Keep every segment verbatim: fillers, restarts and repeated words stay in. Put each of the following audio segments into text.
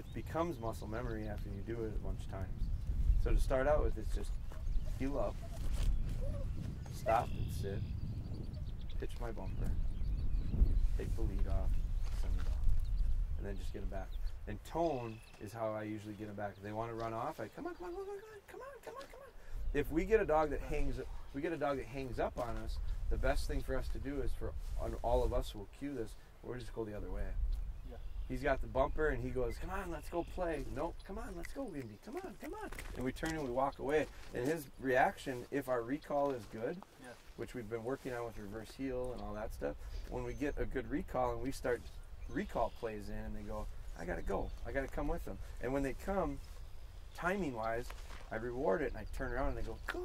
it becomes muscle memory after you do it a bunch of times. So to start out with, it's just heel up, stop and sit, pitch my bumper, take the lead off, send it off, and then just get them back. And tone is how I usually get them back. If they want to run off, I come on, come on, come on, come on, come on, come on. If we get a dog that hangs, we get a dog that hangs up on us. The best thing for us to do is for on all of us will cue this. We're just go the other way. Yeah. He's got the bumper and he goes, come on, let's go play. Nope, come on, let's go, Windy. Come on, come on. And we turn and we walk away. And his reaction, if our recall is good, yeah. which we've been working on with reverse heel and all that stuff, when we get a good recall and we start recall plays in and they go, I gotta go, I gotta come with them. And when they come, timing wise, I reward it and I turn around and they go, good,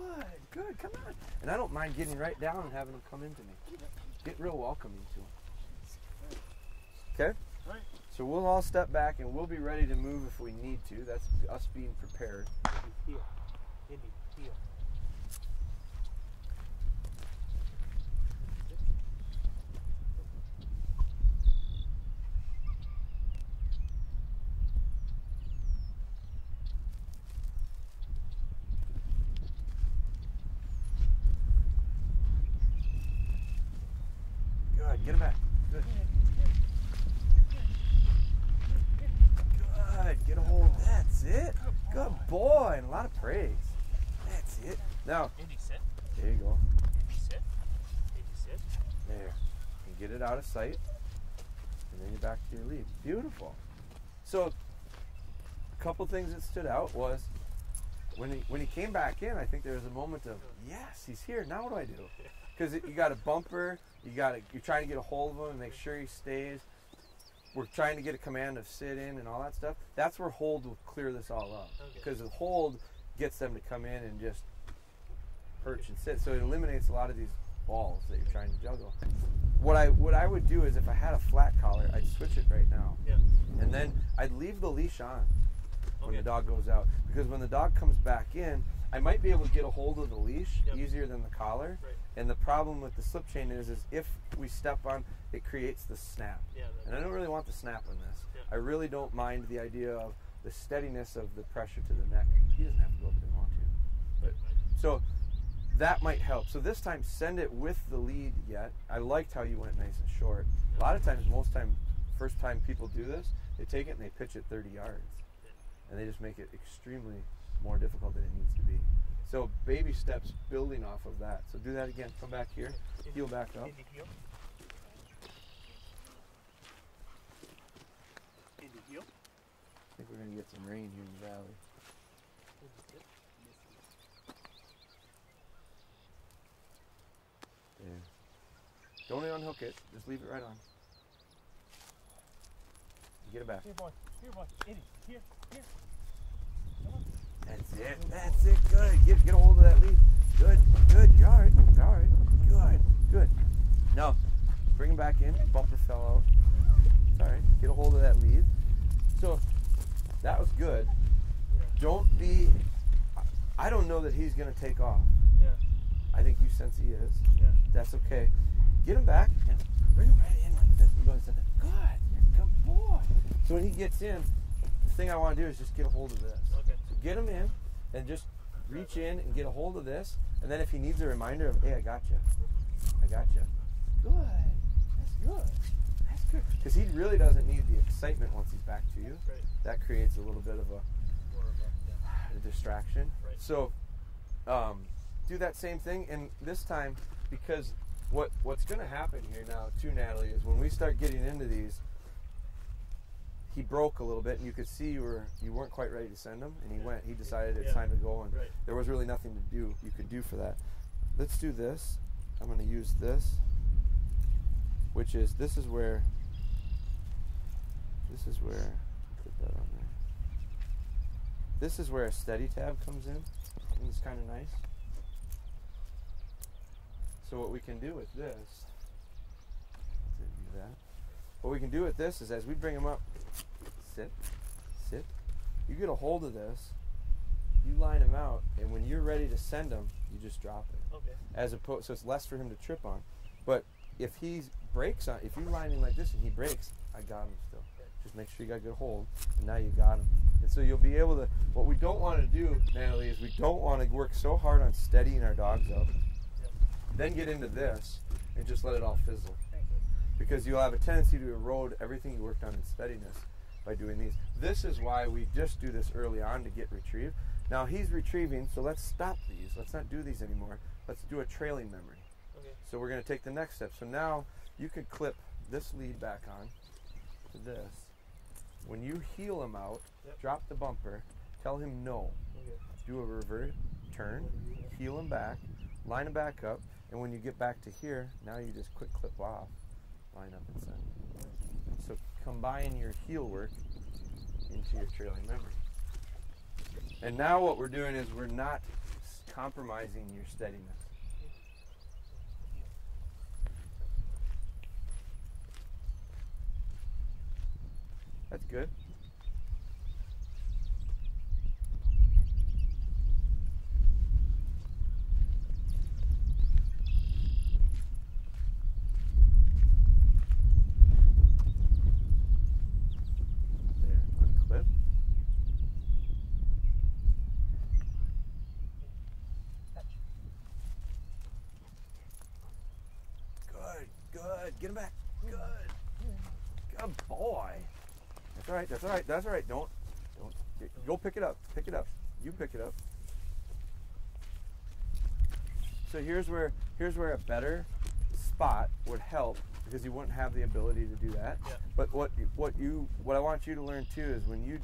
good, come on. And I don't mind getting right down and having them come into me. Get real welcoming to them. Okay? Right. So we'll all step back and we'll be ready to move if we need to. That's us being prepared. Heel. Indy, heel. Good, get him back. Good. Get a hold. That's it. Good boy. And a lot of praise. That's it. Now, there you go. There. And get it out of sight. And then you're back to your lead. Beautiful. So, a couple things that stood out was when he, when he came back in, I think there was a moment of, yes, he's here. Now what do I do? Because you got a bumper. You got You're trying to get a hold of him and make sure he stays. We're trying to get a command of sit in and all that stuff. That's where hold will clear this all up. Because okay. hold gets them to come in and just perch and sit. So it eliminates a lot of these balls that you're trying to juggle. What I what I would do is if I had a flat collar, I'd switch it right now. Yeah. And then I'd leave the leash on when okay. the dog goes out. Because when the dog comes back in, I might be able to get a hold of the leash yep. easier than the collar. Right. And the problem with the slip chain is, is if we step on, it creates the snap. Yeah, and I don't really want the snap on this. Yeah. I really don't mind the idea of the steadiness of the pressure to the neck. He doesn't have to go if he doesn't want to. But, so that might help. So this time, send it with the lead yet. I liked how you went nice and short. Yeah. A lot of times, most time, first time people do this, they take it and they pitch it thirty yards. Yeah. And they just make it extremely more difficult than it needs to be. So baby steps building off of that. So do that again. Come back here. Heel back up. Indy heel. Indy heel. I think we're going to get some rain here in the valley. There. Don't unhook it. Just leave it right on. Get it back. Here, boy. Here, boy. Indy. Here. Here. That's it. That's it. Good. Get, get a hold of that lead. Good. Good. You're all right. You're all right. Good. Good. Now, bring him back in. Bumper fell out. It's all right. Get a hold of that lead. So, that was good. Don't be... I don't know that he's going to take off. Yeah. I think you sense he is. Yeah. That's okay. Get him back and bring him right in like this. You're going to send it. Good. You're a good boy. So, when he gets in, the thing I want to do is just get a hold of this. Okay. Get him in and just reach in and get a hold of this. And then if he needs a reminder of, hey, I got you. I got you. Good. That's good. That's good. Because he really doesn't need the excitement once he's back to you. Right. That creates a little bit of a, a distraction. Right. So um, do that same thing. And this time, because what, what's going to happen here now, too, Natalie, is when we start getting into these, he broke a little bit, and you could see you were you weren't quite ready to send him, and he yeah. went. He decided it's yeah. time to go, and right. there was really nothing to do you could do for that. Let's do this. I'm going to use this, which is this is where this is where put that on there. This is where a steady tab comes in, and it's kind of nice. So what we can do with this, do that. What we can do with this is as we bring him up. Sit, sit. You get a hold of this, you line him out, and when you're ready to send him, you just drop it. Okay. As opposed, so it's less for him to trip on. But if he breaks on, if you line him like this and he breaks, I got him still. Just make sure you got a good hold, and now you got them. And so you'll be able to, what we don't want to do, Natalie, is we don't want to work so hard on steadying our dogs up, then get into this and just let it all fizzle. Because you'll have a tendency to erode everything you worked on in steadiness by doing these. This is why we just do this early on to get retrieved. Now he's retrieving, so let's stop these. Let's not do these anymore. Let's do a trailing memory. Okay. So we're going to take the next step. So now you could clip this lead back on to this. When you heel him out, yep. drop the bumper, tell him no. Okay. Do a revert turn, heel him back, line him back up, and when you get back to here, now you just quick clip off, line up and send. So combine your heel work into your trailing memory. And now what we're doing is we're not compromising your steadiness. That's good. Get him back. Good. Good boy. That's all right. That's all right. That's all right. Don't, don't, get, go pick it up. Pick it up. You pick it up. So here's where, here's where a better spot would help, because you wouldn't have the ability to do that. Yeah. But what, what you, what I want you to learn too is when you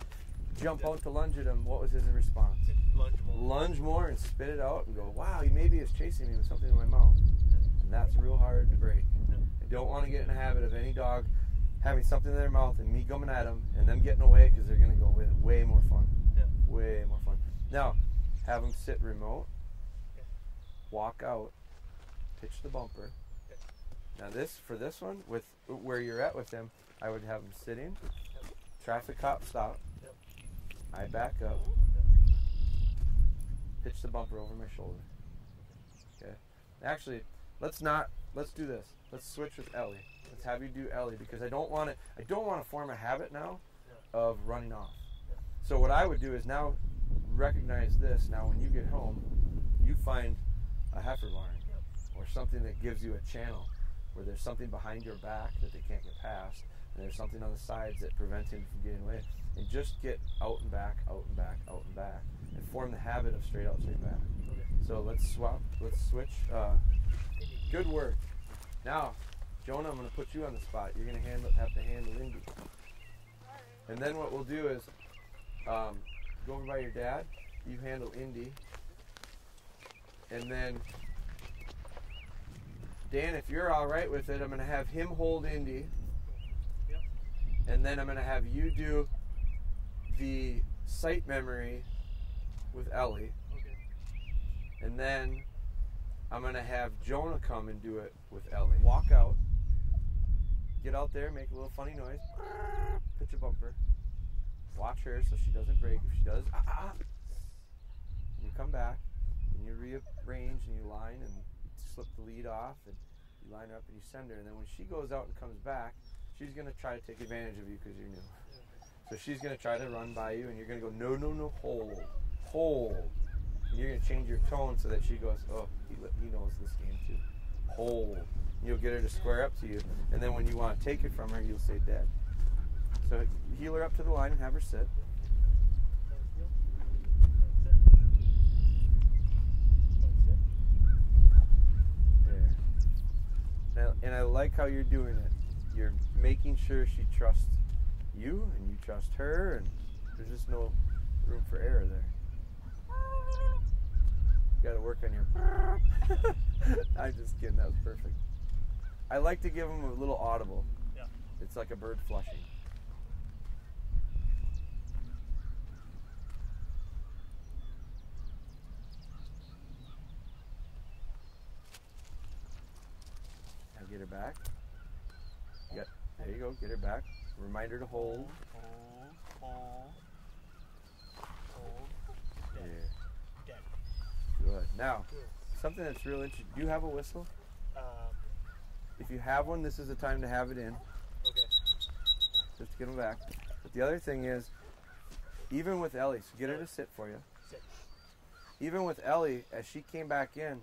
jump out to lunge at him, what was his response? Lunge more. Lunge more and spit it out and go, wow, he maybe is chasing me with something in my mouth. And that's real hard to break. Don't want to get in the habit of any dog having something in their mouth and me coming at them and them getting away, because they're going to go with way more fun. Yeah. Way more fun. Now, have them sit remote, yeah. walk out, pitch the bumper. Yeah. Now this, for this one, with where you're at with them, I would have them sitting, yeah. traffic cop stop, yeah. I back up, yeah. pitch the bumper over my shoulder. Okay. Actually, let's not, let's do this. Let's switch with Ellie. Let's have you do Ellie, because I don't want to, I don't want to form a habit now of running off. So what I would do is now recognize this. Now when you get home, you find a heifer barn or something that gives you a channel where there's something behind your back that they can't get past, and there's something on the sides that prevents him from getting away. And just get out and back, out and back, out and back, and form the habit of straight out, straight back. So let's swap, let's switch. Uh, good work. Now, Jonah, I'm going to put you on the spot. You're going to handle, have to handle Indy. And then what we'll do is um, go over by your dad. You handle Indy. And then, Dan, if you're all right with it, I'm going to have him hold Indy. Yep. And then I'm going to have you do the sight memory with Ellie. Okay. And then I'm going to have Jonah come and do it with Ellie. Walk out, get out there, make a little funny noise, pitch a bumper, watch her so she doesn't break. If she does, ah, ah, and you come back, and you rearrange, and you line, and slip the lead off, and you line her up, and you send her. And then when she goes out and comes back, she's going to try to take advantage of you because you're new. So she's going to try to run by you, and you're going to go, no, no, no, hold, hold. And you're going to change your tone so that she goes, oh, he, he knows this game too. Hold. You'll get her to square up to you. And then when you want to take it from her, you'll say dead. So heel her up to the line and have her sit. There. Now, and I like how you're doing it. You're making sure she trusts you and you trust her, and there's just no room for error there. You gotta work on your I'm just kidding, that was perfect. I like to give them a little audible. Yeah. It's like a bird flushing. Now get her back. Yep. There you go, get her back. Remind her to hold. Hold, hold, hold. Yeah. Good. Now, something that's real interesting. Do you have a whistle? Um, if you have one, this is the time to have it in. Okay. just to get him back. But the other thing is, even with Ellie, so get her to sit for you. Even with Ellie, as she came back in,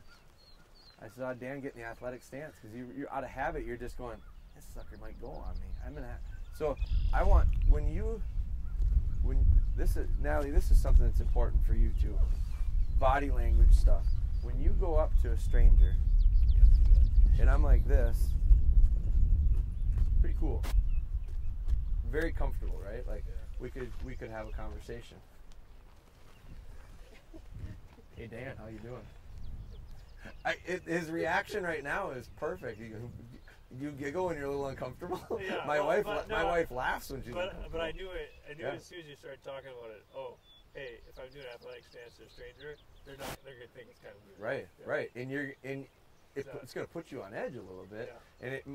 I saw Dan get in the athletic stance because you, you're out of habit. You're just going, this sucker might go on me. I'm gonna. So I want when you, when this is Natalie, this is something that's important for you too. Body language stuff. When you go up to a stranger, and I'm like this, pretty cool, very comfortable, right? Like we could we could have a conversation. Hey Dan, how you doing? I, it, his reaction right now is perfect. You, you giggle when you're a little uncomfortable. Yeah, my well, wife, but, no, my wife laughs when she's. But but I knew it. I knew yeah. as soon as you started talking about it. Oh, hey, if I'm doing athletic stance to a stranger, they're not. They're gonna think it's kind of weird. Right, yeah. right, and you're and it, so, it's gonna put you on edge a little bit. Yeah. And it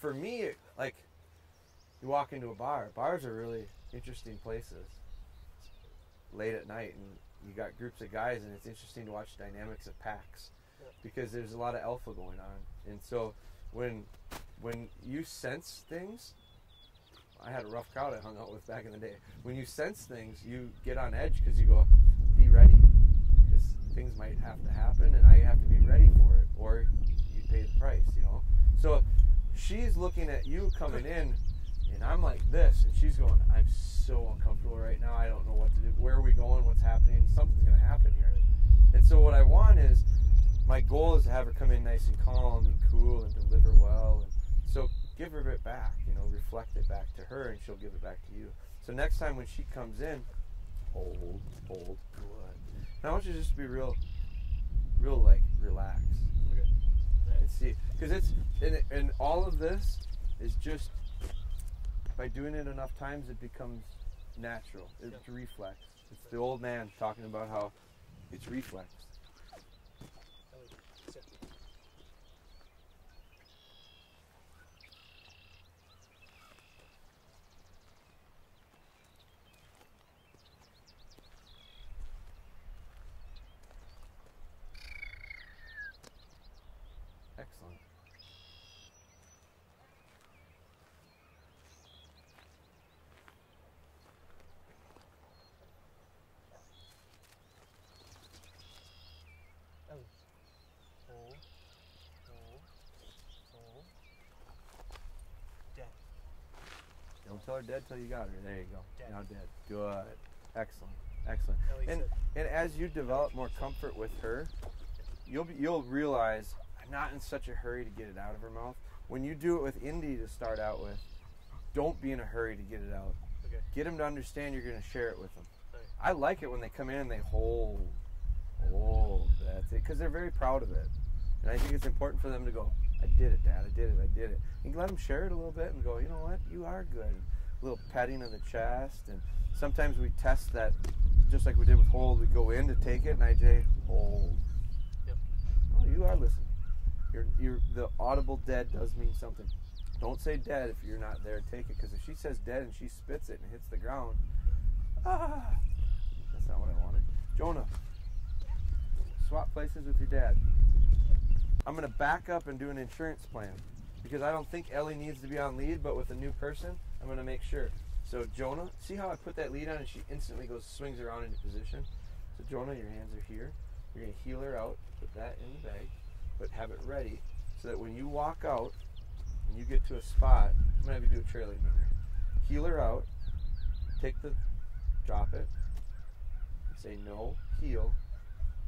for me, it, like you walk into a bar. Bars are really interesting places. Late at night and. You got groups of guys, and it's interesting to watch dynamics of packs because there's a lot of alpha going on. And so when when you sense things, I had a rough crowd I hung out with back in the day. When you sense things, you get on edge because you go, be ready. Because things might have to happen, and I have to be ready for it, or you pay the price, you know? So she's looking at you coming in, and I'm like this, and she's going, I'm so uncomfortable right now. I don't know what to do. Where are we going? What's happening? Something's going to happen here. And so what I want is, my goal is to have her come in nice and calm and cool and deliver well. And so give her it back, you know, reflect it back to her, and she'll give it back to you. So next time when she comes in, hold, hold, good. And I want you to just be real, real, like, relaxed. Okay. And see, because it's, and, and all of this is just, by doing it enough times, it becomes natural. It's yeah. reflex. It's the old man talking about how it's reflex. Excellent. Tell her dead till you got her. There you go. Dead. Now dead. Good. Excellent. Excellent. And and as you develop more comfort with her, you'll be, you'll realize I'm not in such a hurry to get it out of her mouth. When you do it with Indy to start out with, don't be in a hurry to get it out. Okay. Get them to understand you're going to share it with them. Right. I like it when they come in and they hold, hold. That's it, because they're very proud of it, and I think it's important for them to go. I did it, Dad. I did it. I did it. And let them share it a little bit and go, you know what? You are good. And a little petting of the chest. And sometimes we test that, just like we did with hold. We go in to take it, and I say, hold. Yep. Oh, you are listening. You're, you're, the audible dead does mean something. Don't say dead if you're not there to take it, because if she says dead and she spits it and hits the ground, ah, that's not what I wanted. Jonah, swap places with your dad. I'm going to back up and do an insurance plan because I don't think Ellie needs to be on lead, but with a new person, I'm going to make sure. So Jonah, see how I put that lead on and she instantly goes, swings around into position? So Jonah, your hands are here. You're going to heel her out, put that in the bag, but have it ready so that when you walk out and you get to a spot, I'm going to have you do a trailing maneuver. Heel her out, take the, drop it, say no, heel,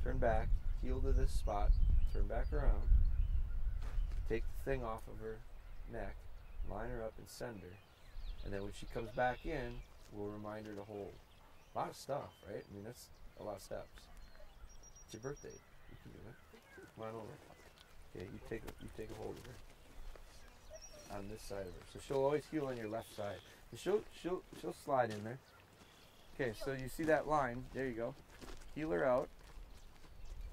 turn back, heel to this spot, turn back around, take the thing off of her neck, line her up and send her. And then when she comes back in, we'll remind her to hold. A lot of stuff, right? I mean, that's a lot of steps. It's your birthday. You can do it. Come on over. Okay, you take a, you take a hold of her on this side of her. So she'll always heel on your left side. And she'll, she'll, she'll slide in there. Okay, so you see that line. There you go. Heel her out.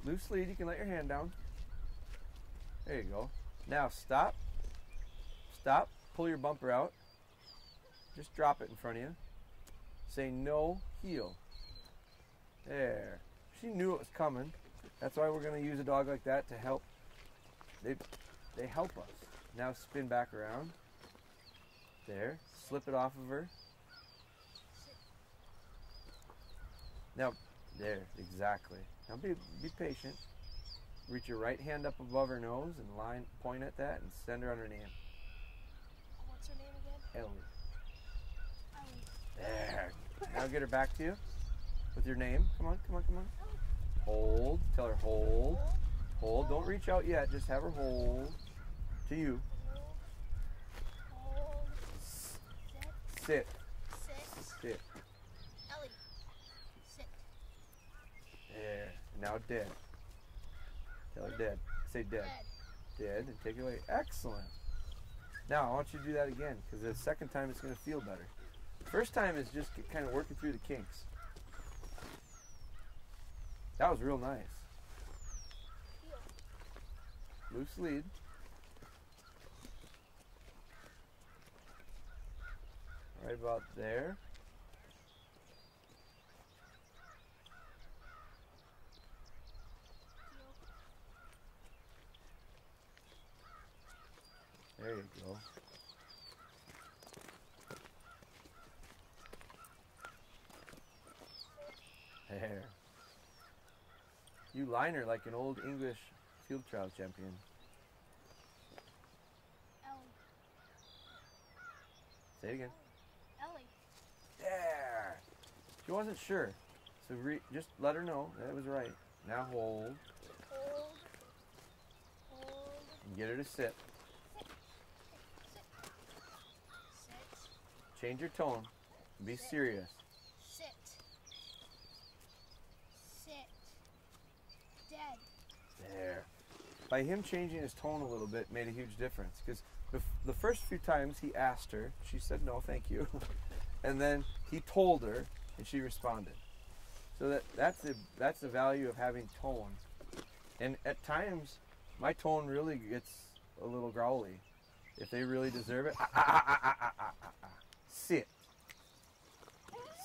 Loose lead, you can let your hand down. There you go. Now stop, stop, pull your bumper out. Just drop it in front of you. Say no, heel. There. She knew it was coming. That's why we're gonna use a dog like that to help. They, they help us. Now spin back around. There, slip it off of her. Now, there, exactly. Now be, be patient. Reach your right hand up above her nose and line, point at that and send her on her name. What's her name again? Ellie. Ellie. There. Now get her back to you with your name. Come on, come on, come on. Hold. Tell her hold. Hold. Don't reach out yet. Just have her hold to you. Hold. Sit. Sit. Sit. Ellie. Sit. There. Now dead. Tell her dead. Say dead. Dead. And take it away. Excellent. Now I want you to do that again, because the second time it's going to feel better. The first time is just kind of working through the kinks. That was real nice. Loose lead. Right about there. There you go. There. You line her like an old English field trial champion. Ellie. Say it again. Ellie. There. She wasn't sure, so re just let her know that it was right. Now hold. Hold. Hold. And get her to sit. Change your tone. Be Sit. serious. Sit. Sit. Dead. There. By him changing his tone a little bit made a huge difference, because the first few times he asked her, she said no, thank you. And then he told her and she responded. So that, that's, the, that's the value of having tone. And at times, my tone really gets a little growly. If they really deserve it, ah, ah, ah, ah, ah, ah, ah, ah. Sit.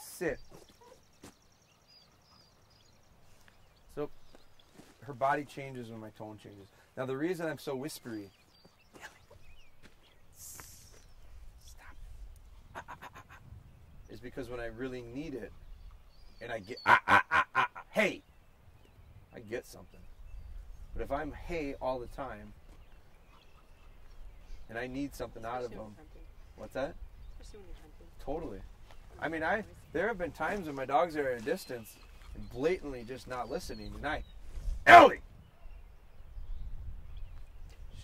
Sit. So her body changes when my tone changes. Now the reason I'm so whispery. Stop. Ah, ah, ah, ah, is because when I really need it and I get ah, ah, ah, ah, hey, I get something. But if I'm hey all the time and I need something out of them. What's that? Totally. I mean, I there have been times when my dogs are at a distance and blatantly just not listening, and I, Ellie!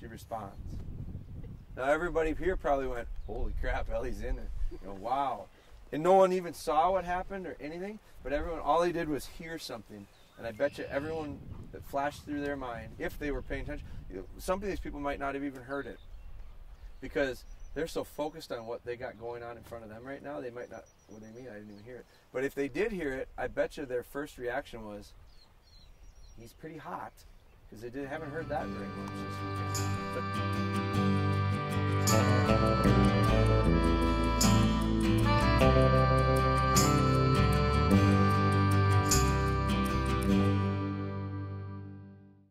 She responds. Now everybody here probably went, holy crap, Ellie's in it. You know, wow. And no one even saw what happened or anything, but everyone, all they did was hear something. And I bet you everyone that flashed through their mind, if they were paying attention, you know, some of these people might not have even heard it, because they're so focused on what they got going on in front of them right now, they might not, what do they mean? I didn't even hear it. But if they did hear it, I bet you their first reaction was, he's pretty hot, because they didn't, haven't heard that very much this weekend.